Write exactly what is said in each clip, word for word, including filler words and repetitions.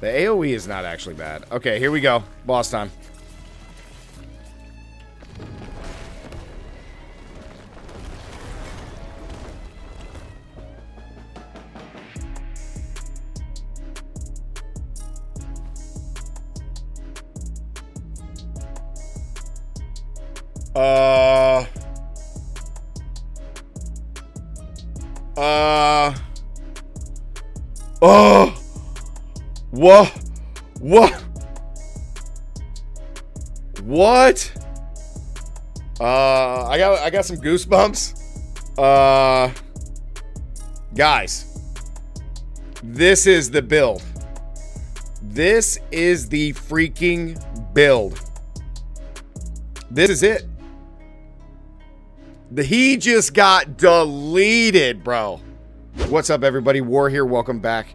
The A O E is not actually bad. Okay, here we go. Boss time. Uh... Uh... Oh! What? What? What? Uh, I got I got some goosebumps. Uh, guys, this is the build. This is the freaking build. This is it. The he just got deleted, bro. What's up, everybody? War here. Welcome back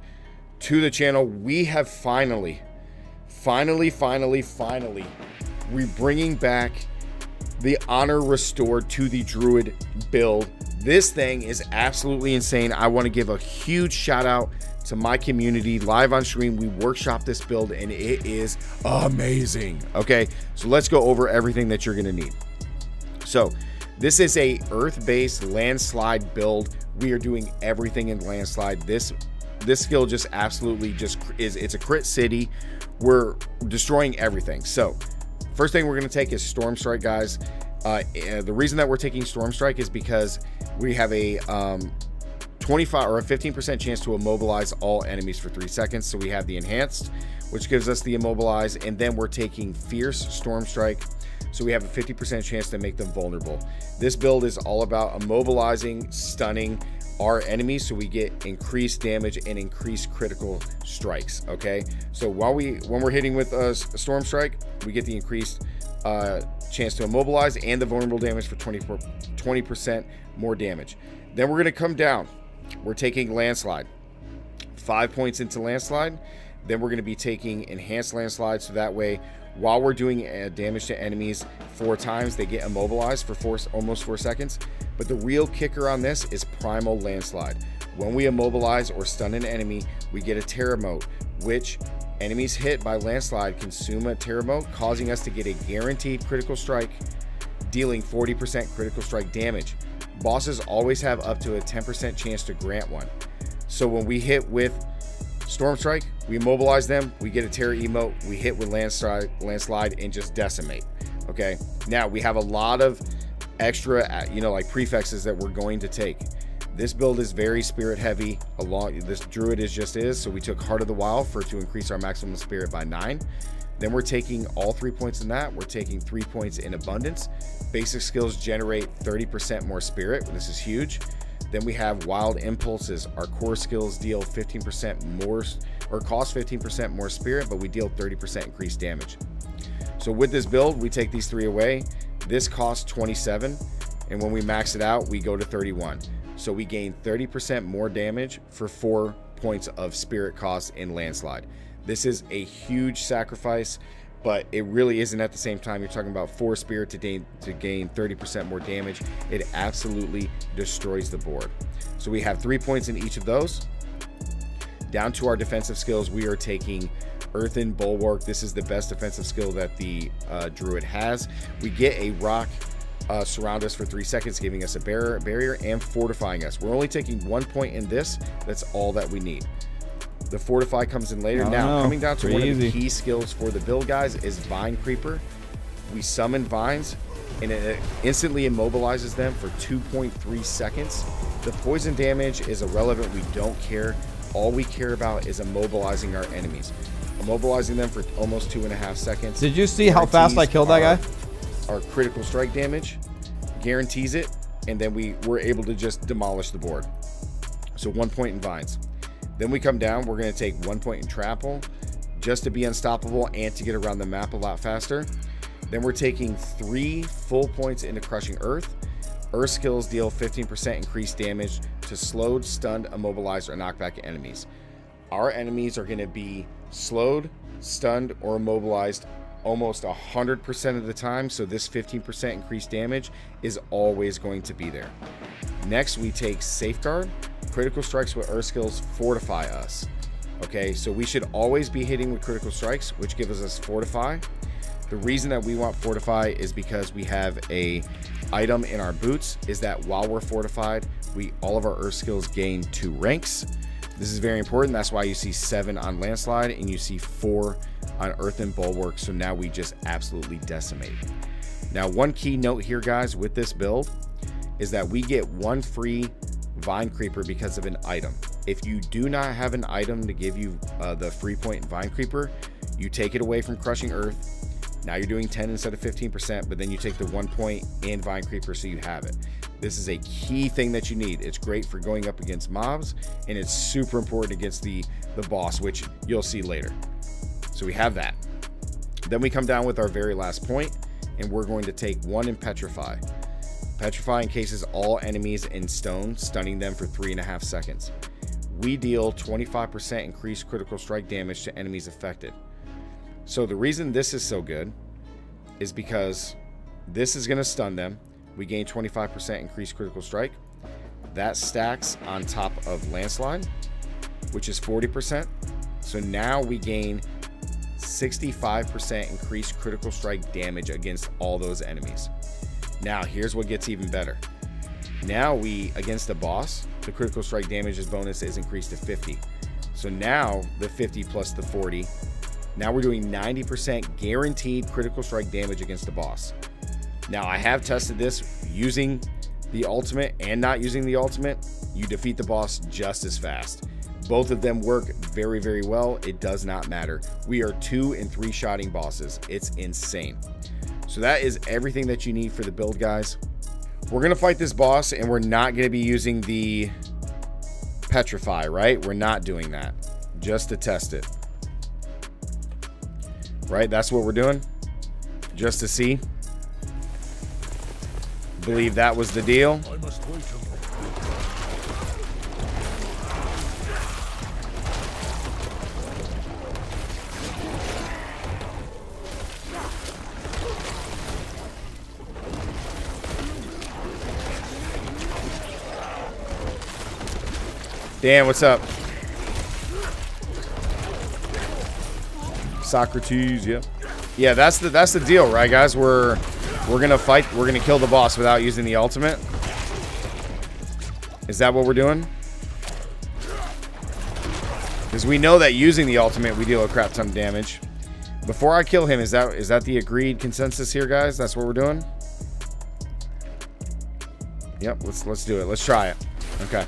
to the channel. We have finally finally finally finally we're bringing back the honor restored to the Druid build. This thing is absolutely insane. I want to give a huge shout out to my community. Live on stream we workshop this build and it is amazing. Okay, so let's go over everything that you're gonna need. So this is a earth-based landslide build. We are doing everything in landslide. This This skill just absolutely just is, it's a crit city. We're destroying everything. So first thing we're going to take is Storm Strike, guys. Uh, the reason that we're taking Storm Strike is because we have a um, twenty-five or a fifteen percent chance to immobilize all enemies for three seconds. So we have the enhanced, which gives us the immobilize, and then we're taking Fierce Storm Strike. So we have a fifty percent chance to make them vulnerable. This build is all about immobilizing, stunning our enemies, so we get increased damage and increased critical strikes. Okay, so while we when we're hitting with a Storm Strike, we get the increased uh chance to immobilize and the vulnerable damage for twenty percent more damage. Then we're going to come down, we're taking landslide, five points into landslide. Then we're going to be taking enhanced landslide, so that way while we're doing uh, damage to enemies four times, they get immobilized for four, almost four seconds. But the real kicker on this is Primal Landslide. When we immobilize or stun an enemy, we get a Terramote, which enemies hit by landslide consume a Terramote, causing us to get a guaranteed critical strike, dealing forty percent critical strike damage. Bosses always have up to a ten percent chance to grant one. So when we hit with Storm Strike, we immobilize them, we get a Terra emote, we hit with landslide, landslide and just decimate. Okay, now we have a lot of extra, you know, like prefixes that we're going to take. This build is very spirit heavy. Along this Druid is just is, so we took Heart of the Wild for to increase our maximum spirit by nine. Then we're taking all three points in that. We're taking three points in abundance. Basic skills generate thirty percent more spirit. This is huge. Then we have Wild Impulses. Our core skills deal fifteen percent more, or cost fifteen percent more spirit, but we deal thirty percent increased damage. So with this build, we take these three away. This costs twenty-seven, and when we max it out, we go to thirty-one. So we gain thirty percent more damage for four points of spirit cost in landslide. This is a huge sacrifice, but it really isn't at the same time. You're talking about four spirit to gain to gain thirty percent more damage. It absolutely destroys the board. So we have three points in each of those. Down to our defensive skills, we are taking Earthen Bulwark. This is the best defensive skill that the uh, Druid has. We get a rock uh, surround us for three seconds, giving us a barrier, barrier and fortifying us. We're only taking one point in this. That's all that we need. The Fortify comes in later. Now, know. coming down to Pretty one easy. of the key skills for the build, guys, is Vine Creeper. We summon vines, and it instantly immobilizes them for two point three seconds. The poison damage is irrelevant. We don't care. All we care about is immobilizing our enemies. Immobilizing them for almost two and a half seconds. Did you see how fast I killed our, that guy? Our critical strike damage guarantees it, and then we were able to just demolish the board. So one point in vines. Then we come down, we're going to take one point in Trample just to be unstoppable and to get around the map a lot faster. Then we're taking three full points into Crushing Earth. Earth skills deal fifteen percent increased damage to slowed, stunned, immobilized, or knockback enemies. Our enemies are going to be slowed, stunned, or immobilized almost one hundred percent of the time, so this fifteen percent increased damage is always going to be there. Next, we take Safeguard. Critical strikes with Earth skills fortify us. Okay, so we should always be hitting with critical strikes, which gives us fortify. The reason that we want fortify is because we have a item in our boots is that while we're fortified, we all of our earth skills gain two ranks. This is very important. That's why you see seven on landslide and you see four on Earthen Bulwark. So now we just absolutely decimate. Now, one key note here, guys, with this build is that we get one free Vine Creeper because of an item. If you do not have an item to give you uh, the free point in Vine Creeper, you take it away from Crushing Earth. Now you're doing ten instead of fifteen percent, but then you take the one point and Vine Creeper so you have it. This is a key thing that you need. It's great for going up against mobs, and it's super important against the, the boss, which you'll see later. So we have that. Then we come down with our very last point, and we're going to take one and Petrify. Petrify encases all enemies in stone, stunning them for three and a half seconds. We deal twenty-five percent increased critical strike damage to enemies affected. So the reason this is so good is because this is going to stun them. We gain twenty-five percent increased critical strike. That stacks on top of landslide, which is forty percent. So now we gain sixty-five percent increased critical strike damage against all those enemies. Now here's what gets even better. Now we, against the boss, the critical strike damage's bonus is increased to fifty. So now the fifty plus the forty, now we're doing ninety percent guaranteed critical strike damage against the boss. Now I have tested this using the ultimate and not using the ultimate. You defeat the boss just as fast. Both of them work very, very well. It does not matter. We are two and three shotting bosses. It's insane. So that is everything that you need for the build, guys. We're going to fight this boss and we're not going to be using the Petrify, right? We're not doing that just to test it. Right, that's what we're doing, just to see. Believe that was the deal. Damn, what's up? Socrates, yeah. Yeah, that's the that's the deal, right, guys? We're we're gonna fight, we're gonna kill the boss without using the ultimate. Is that what we're doing? Because we know that using the ultimate we deal a crap ton of damage. Before I kill him, is that is that the agreed consensus here, guys? That's what we're doing? Yep, let's let's do it. Let's try it. Okay.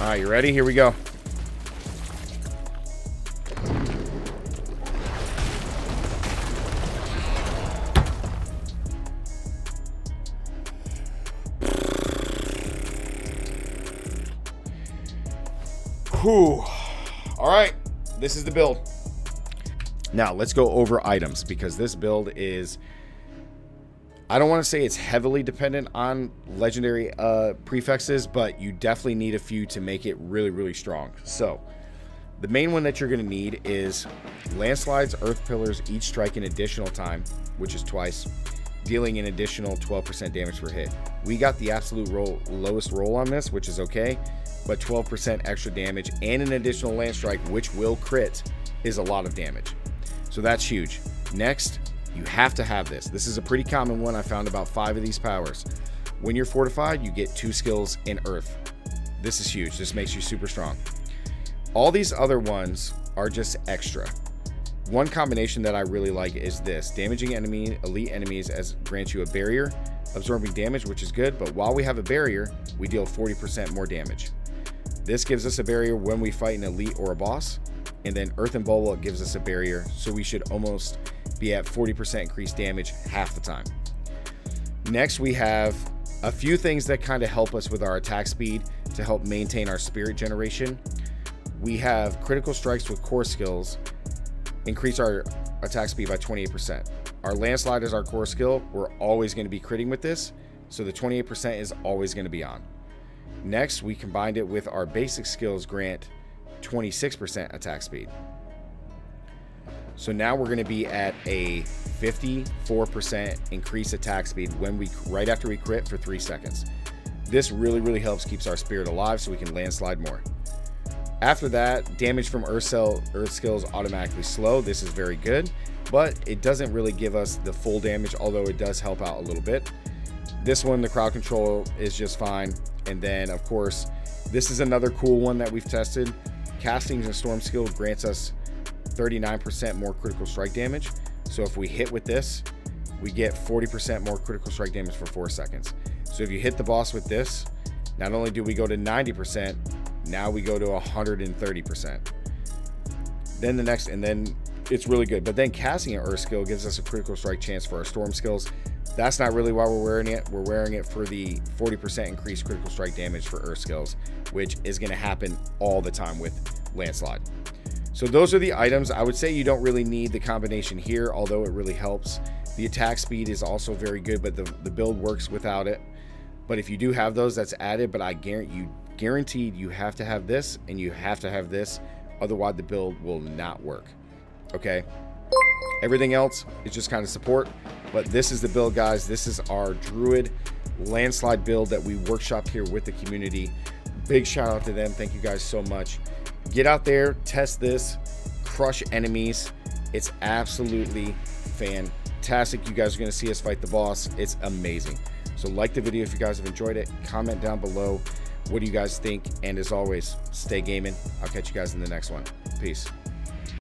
Alright, you ready? Here we go. Whew. All right, this is the build. Now let's go over items, because this build is, I don't want to say it's heavily dependent on legendary uh, prefixes, but you definitely need a few to make it really, really strong. So the main one that you're going to need is landslides, earth pillars, each strike an additional time, which is twice, dealing an additional twelve percent damage per hit. We got the absolute roll, lowest roll on this, which is okay, but twelve percent extra damage and an additional land strike, which will crit, is a lot of damage. So that's huge. Next, you have to have this. This is a pretty common one. I found about five of these powers. When you're fortified, you get two skills in earth. This is huge. This makes you super strong. All these other ones are just extra. One combination that I really like is this. Damaging enemy, elite enemies as grants you a barrier, absorbing damage, which is good, but while we have a barrier, we deal forty percent more damage. This gives us a barrier when we fight an elite or a boss, and then Earthen Bulwark gives us a barrier, so we should almost be at forty percent increased damage half the time. Next, we have a few things that kind of help us with our attack speed to help maintain our spirit generation. We have critical strikes with core skills, increase our attack speed by twenty-eight percent. Our landslide is our core skill. We're always going to be critting with this, so the twenty-eight percent is always going to be on. Next, we combined it with our basic skills grant twenty-six percent attack speed. So now we're going to be at a fifty-four percent increased attack speed when we right after we crit for three seconds. This really, really helps keeps our spirit alive so we can landslide more. After that, damage from Earth, Cell, Earth skills automatically slow. This is very good, but it doesn't really give us the full damage, although it does help out a little bit. This one, the crowd control, is just fine. And then, of course, this is another cool one that we've tested. Castings and Storm skill grants us thirty-nine percent more critical strike damage. So if we hit with this, we get forty percent more critical strike damage for four seconds. So if you hit the boss with this, not only do we go to ninety percent, now we go to one hundred thirty percent. Then the next, and then it's really good. But then casting an Earth skill gives us a critical strike chance for our Storm skills. That's not really why we're wearing it. We're wearing it for the forty percent increased critical strike damage for Earth skills, which is gonna happen all the time with Landslide. So those are the items. I would say you don't really need the combination here, although it really helps. The attack speed is also very good, but the, the build works without it. But if you do have those, that's added, but I guarantee you, guaranteed you have to have this and you have to have this, otherwise the build will not work, okay? Everything else is just kind of support, but this is the build, guys. This is our Druid Landslide build that we workshopped here with the community. Big shout out to them. Thank you guys so much. Get out there, test this, crush enemies. It's absolutely fantastic. You guys are going to see us fight the boss. It's amazing. So like the video if you guys have enjoyed it. Comment down below what do you guys think. And as always, stay gaming. I'll catch you guys in the next one. Peace.